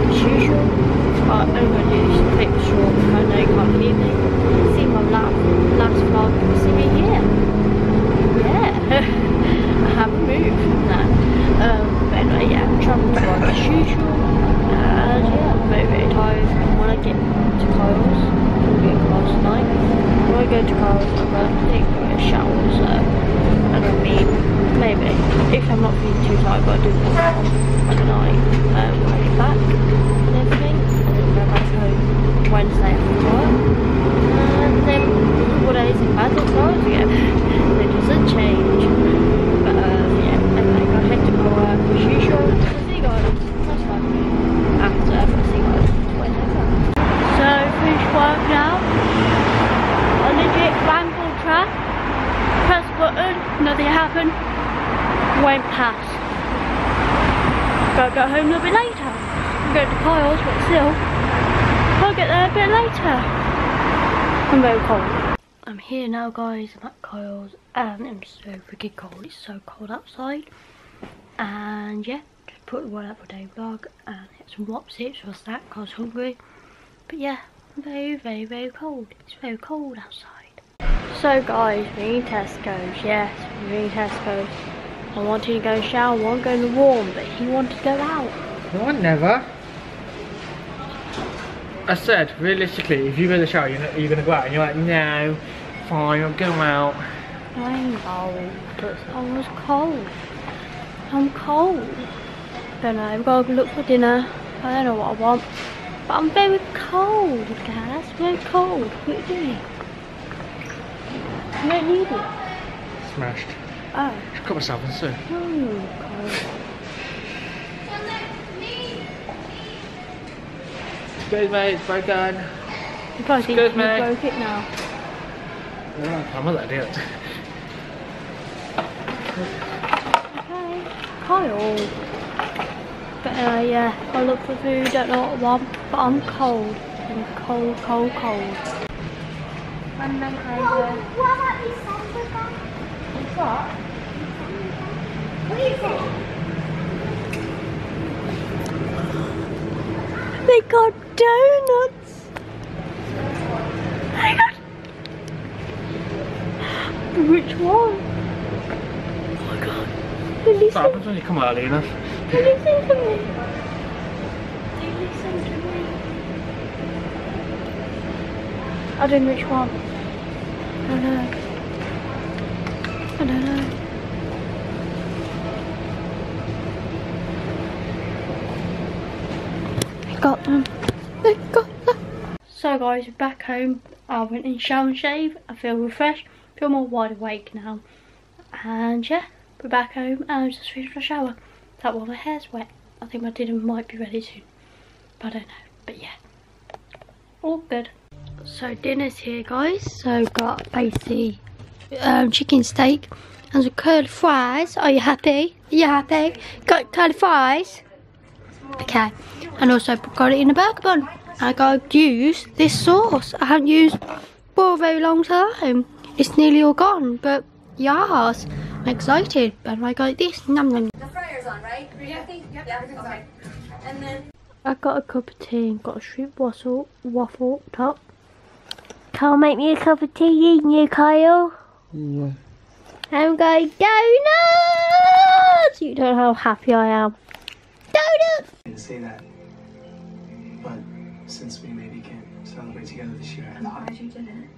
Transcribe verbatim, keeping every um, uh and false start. as usual, but nobody takes your her day can't keep me. See my last vlog, you see me here. Yeah, I haven't moved from that. Um, but anyway, yeah, I'm travelling to work as usual, and yeah, I'm very, very tired. And when I get to Kyle's, I'm going to Kyle's tonight. When I go to Kyle's, I'm going to take a shower, so I don't mean, maybe, if I'm not feeling too tired, but I do one tonight, um, when I get back and everything, and then go back home Wednesday after work, and then a couple days in bed on Friday again, and it doesn't change, but um, yeah, anyway, I head to my work as usual, see you guys, that's fine, after, I'll see you guys Wednesday. So, finish work now, I legit ramble track, press button, nothing happened. Went past. Gotta go home a little bit later. I'm going to Kyle's, but still, I'll get there a bit later. I'm very cold. I'm here now, guys. I'm at Kyle's, and I'm so freaking cold. It's so cold outside. And yeah, just put one up for day vlog and hit some Wopsips for a snack because I was hungry. But yeah, I'm very, very, very cold. It's very cold outside. So, guys, we need Tesco's. Yes, we need Tesco's. I wanted to go shower, I wanted to go in the warm, but he wanted to go out. No, I never. I said, realistically, if you go in the shower, you're, not, you're going to go out. And you're like, no, fine, I'll go out. I ain't going, but I was cold. I'm cold. Don't know, I've got to look for dinner. I don't know what I want. But I'm very cold, guys. Very cold. What are you doing? You don't need it. Smashed. Oh. Just cut myself in soon. Oh, God. Excuse me, it's broken. You probably think you broke it now. I'm not that idiot. Okay, Kyle. But uh, yeah, I look for food, don't know what I want, but I'm cold. I'm cold, cold, cold. Random crazy. What? What do you think? They got donuts. I got. Which one? Oh my God! They listen. What happens when you come early enough? They listen to me. They listen to me. I don't know which one. I don't know. I don't know. I got them. I got them. So guys, we're back home. I went in shower and shave. I feel refreshed. I feel more wide awake now. And yeah, we're back home and I was just finished my shower. That while my hair's wet. I think my dinner might be ready soon. But I don't know. But yeah. All good. So dinner's here, guys. So got basically Um, chicken steak and some curly fries. Are you happy? Are you happy? Got curly fries? Okay. And also got it in a burger bun. I gotta use this sauce. I haven't used for a very long time. It's nearly all gone, but yes, I'm excited. And I got this. Nom nom. The fryer's on, right? Yeah. Yep. Yeah. Okay. And then I got a cup of tea and got a shrimp waffle waffle top. Can't make me a cup of tea, you, Kyle? Yeah. I'm going donuts. You don't know how happy I am. Donuts. I didn't say that, but since we maybe can't celebrate together this year, I'm glad you did it.